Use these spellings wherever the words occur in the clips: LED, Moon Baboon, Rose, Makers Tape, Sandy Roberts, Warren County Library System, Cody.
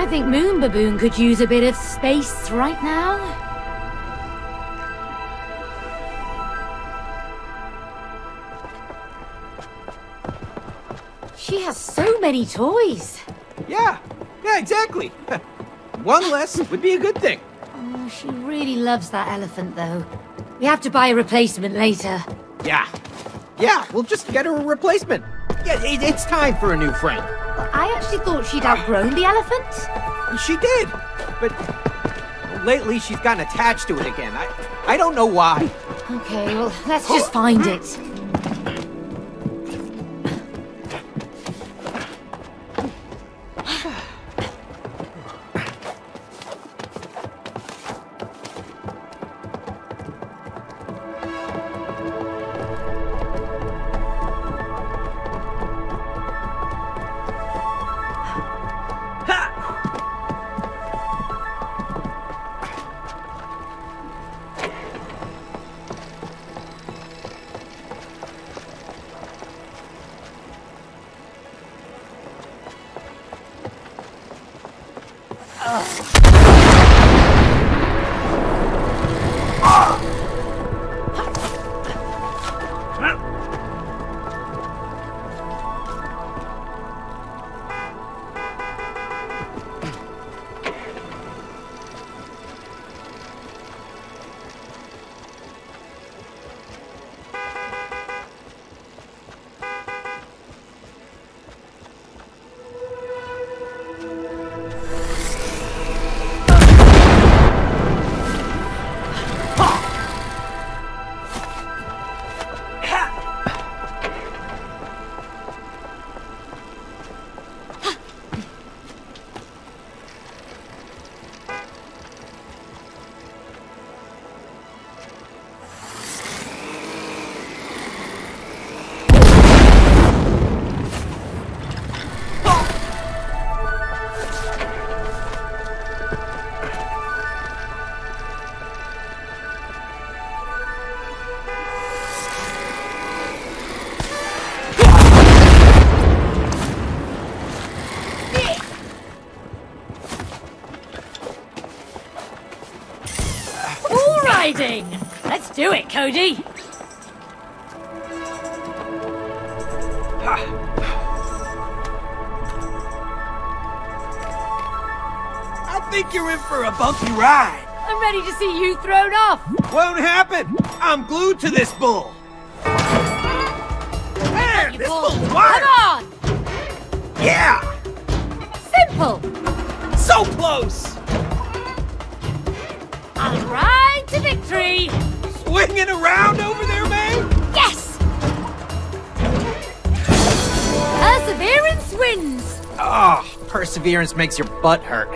I think Moon Baboon could use a bit of space right now. She has so many toys. Yeah, exactly. One less would be a good thing. Oh, she really loves that elephant, though. We have to buy a replacement later. Yeah, we'll just get her a replacement. Yeah, it's time for a new friend. I actually thought she'd outgrown the elephant. She did, but lately she's gotten attached to it again. I don't know why. Okay, well, let's just find it. Let's do it, Cody! I think you're in for a bumpy ride. I'm ready to see you thrown off. Won't happen. I'm glued to this bull. There, this bull's wired. Come on! Yeah! Simple! So close! All right. To victory! Swinging around over there, man? Yes! Perseverance wins! Oh, perseverance makes your butt hurt.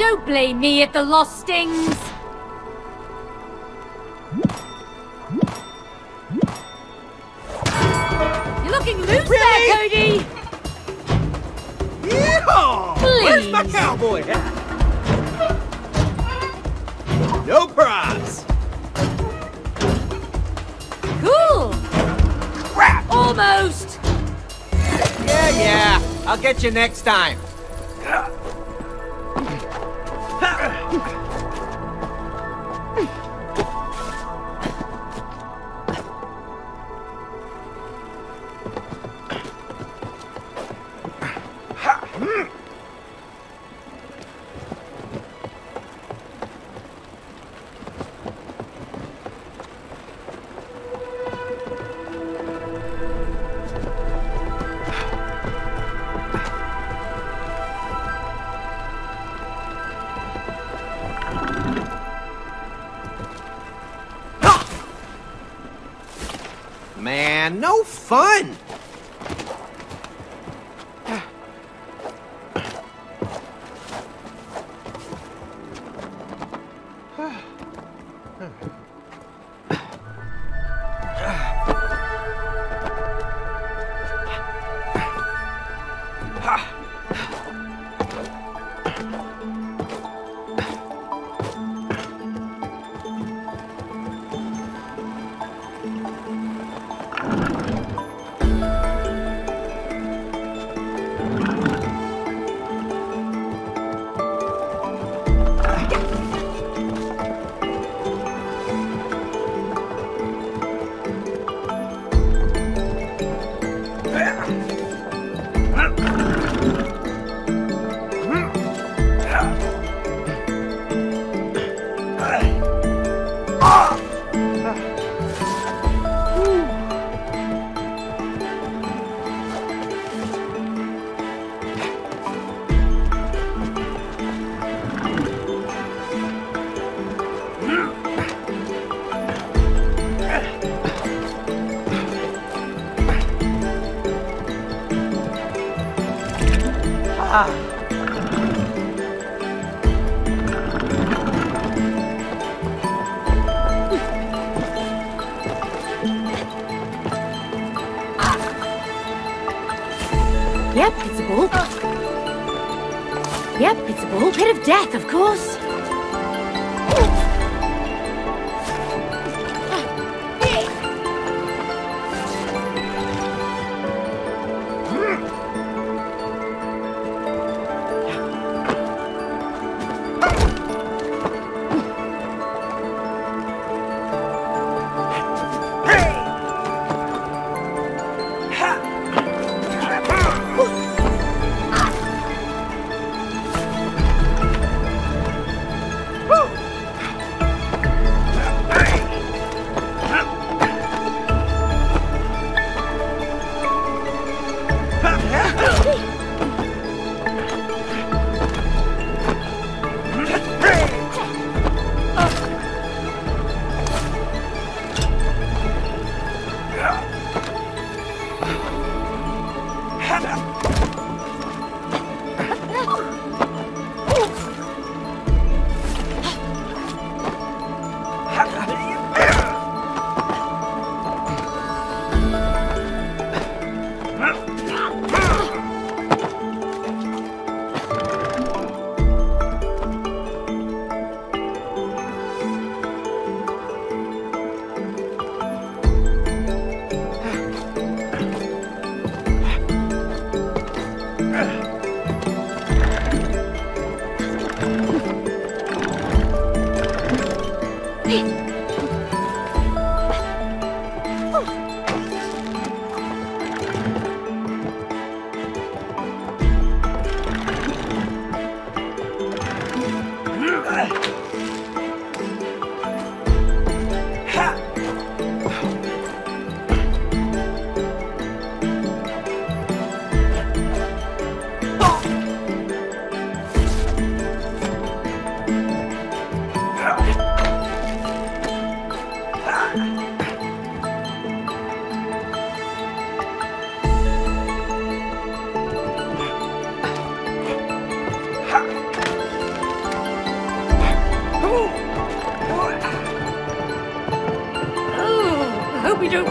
Don't blame me if the loss stings. You're looking loose really? There, Cody! Where's my cowboy hat? No props. Cool. Crap. Almost. Yeah. I'll get you next time. Man, no fun! Yep, it's a ball. Yep, it's a ball pit of death, of course.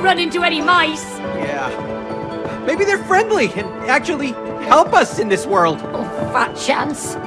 Run into any mice. Yeah. Maybe they're friendly and actually help us in this world. Oh, fat chance.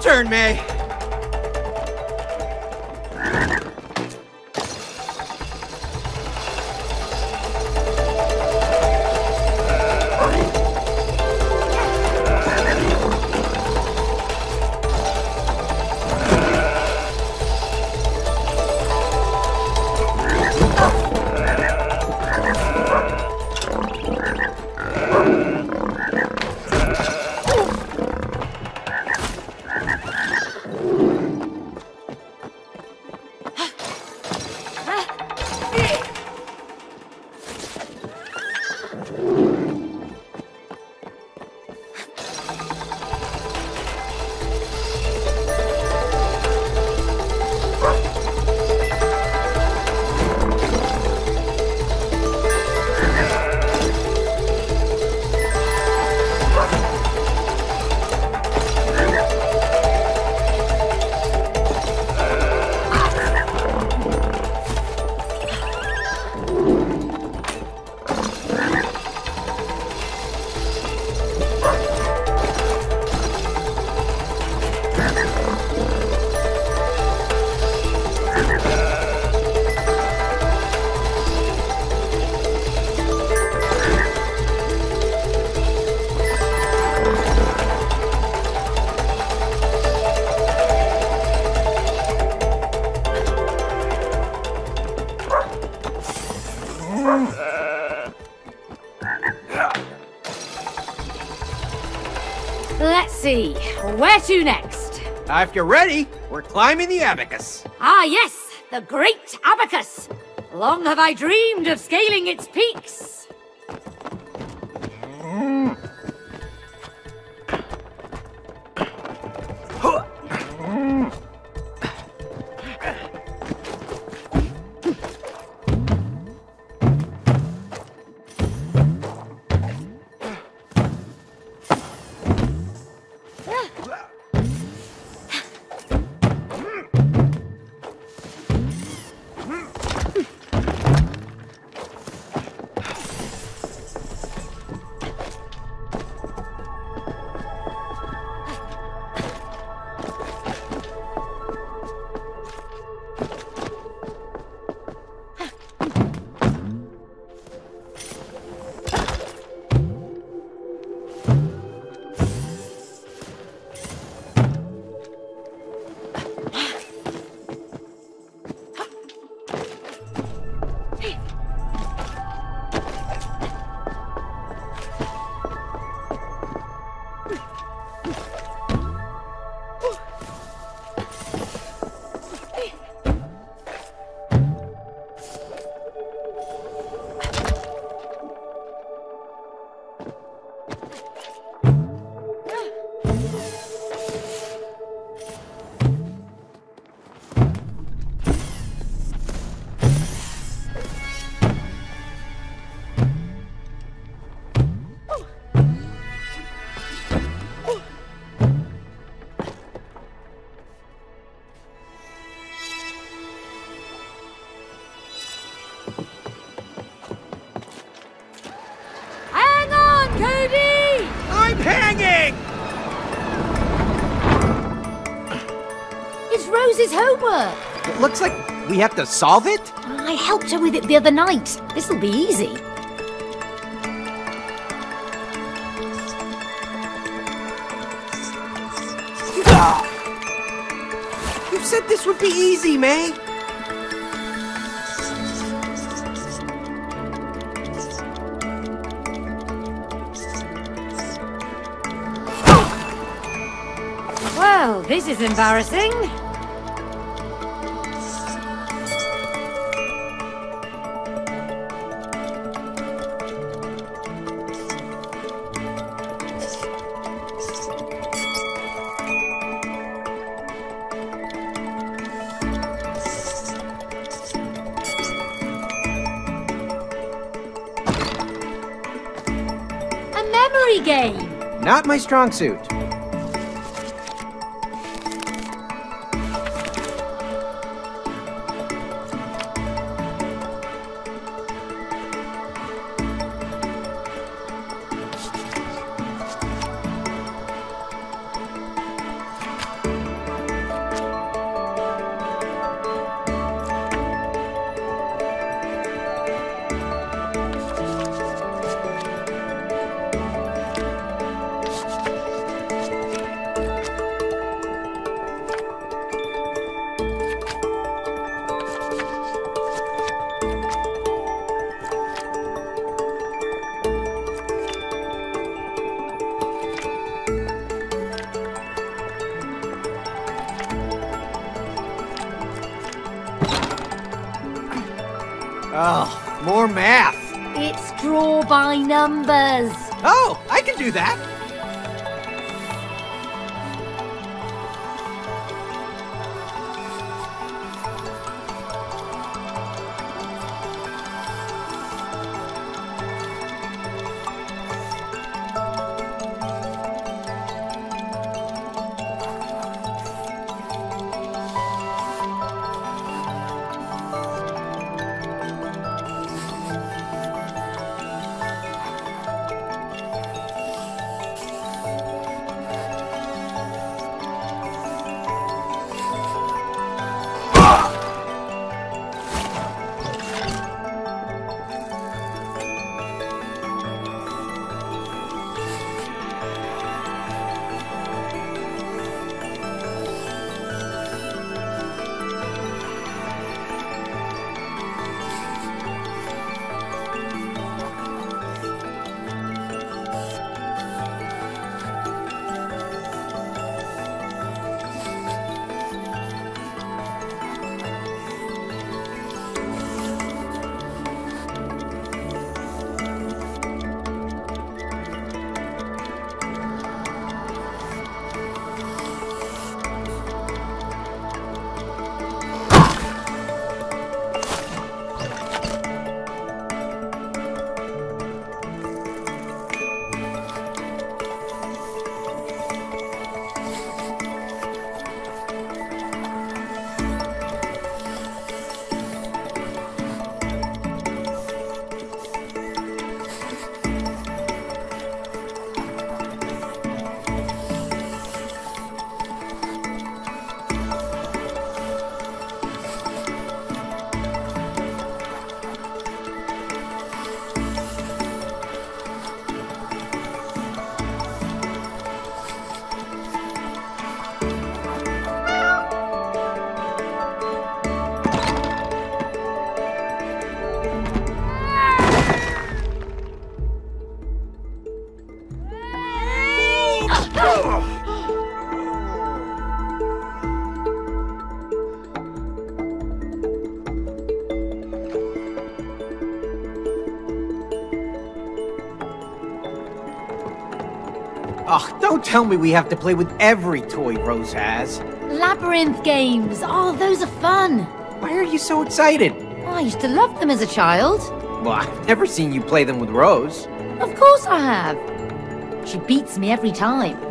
Turn, May. Where to next? If you're ready, we're climbing the abacus. Ah yes, the great abacus. Long have I dreamed of scaling its peaks. Rose's homework. It looks like we have to solve it. I helped her with it the other night. This'll be easy. You said this would be easy, May. Well, this is embarrassing. Game. Not my strong suit. Oh, more math. It's draw by numbers. Oh, I can do that. Oh, don't tell me we have to play with every toy Rose has. Labyrinth games. Oh, those are fun. Why are you so excited? Oh, I used to love them as a child. Well, I've never seen you play them with Rose. Of course I have. She beats me every time.